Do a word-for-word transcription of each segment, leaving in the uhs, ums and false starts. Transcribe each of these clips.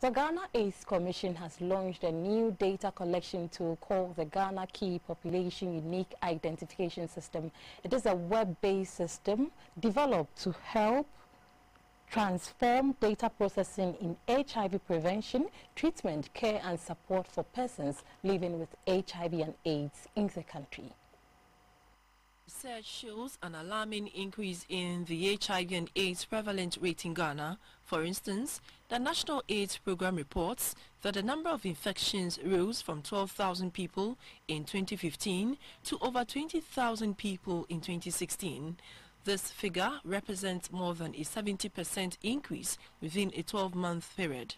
The Ghana AIDS Commission has launched a new data collection tool called the Ghana Key Population Unique Identification System. It is a web-based system developed to help transform data processing in H I V prevention, treatment, care and support for persons living with H I V and AIDS in the country. Research shows an alarming increase in the H I V and AIDS prevalence rate in Ghana. For instance, the National AIDS Program reports that the number of infections rose from twelve thousand people in twenty fifteen to over twenty thousand people in twenty sixteen. This figure represents more than a seventy percent increase within a twelve-month period.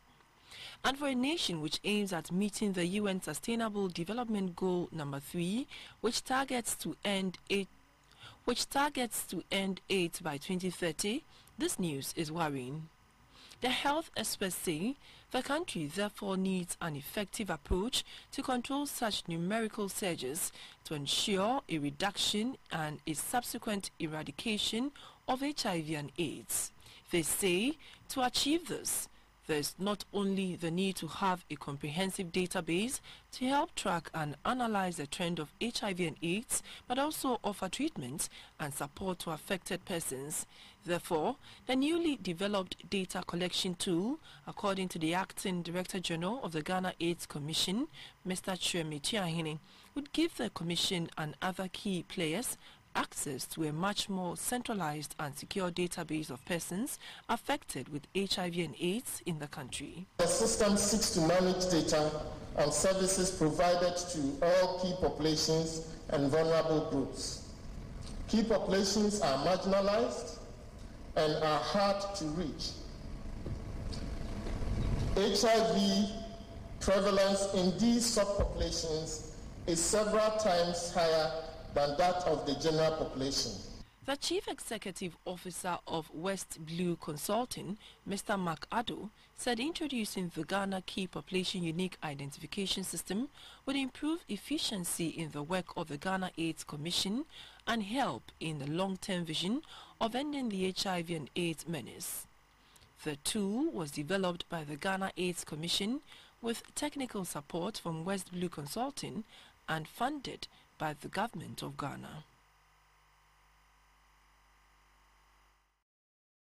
And for a nation which aims at meeting the U N Sustainable Development Goal number three, which targets to end AIDS, which targets to end AIDS by twenty thirty, this news is worrying. The health experts say the country therefore needs an effective approach to control such numerical surges to ensure a reduction and a subsequent eradication of H I V and AIDS. They say to achieve this, there's not only the need to have a comprehensive database to help track and analyze the trend of H I V and AIDS, but also offer treatment and support to affected persons. Therefore, the newly developed data collection tool, according to the Acting Director General of the Ghana AIDS Commission, Mister Kwame Tiahini, would give the Commission and other key players access to a much more centralized and secure database of persons affected with H I V and AIDS in the country. The system seeks to manage data and services provided to all key populations and vulnerable groups. Key populations are marginalized and are hard to reach. H I V prevalence in these subpopulations is several times higher than that of the general population. The Chief Executive Officer of West Blue Consulting, Mister Mark Addo, said introducing the Ghana Key Population Unique Identification System would improve efficiency in the work of the Ghana AIDS Commission and help in the long-term vision of ending the H I V and AIDS menace. The tool was developed by the Ghana AIDS Commission with technical support from West Blue Consulting and funded by the government of Ghana.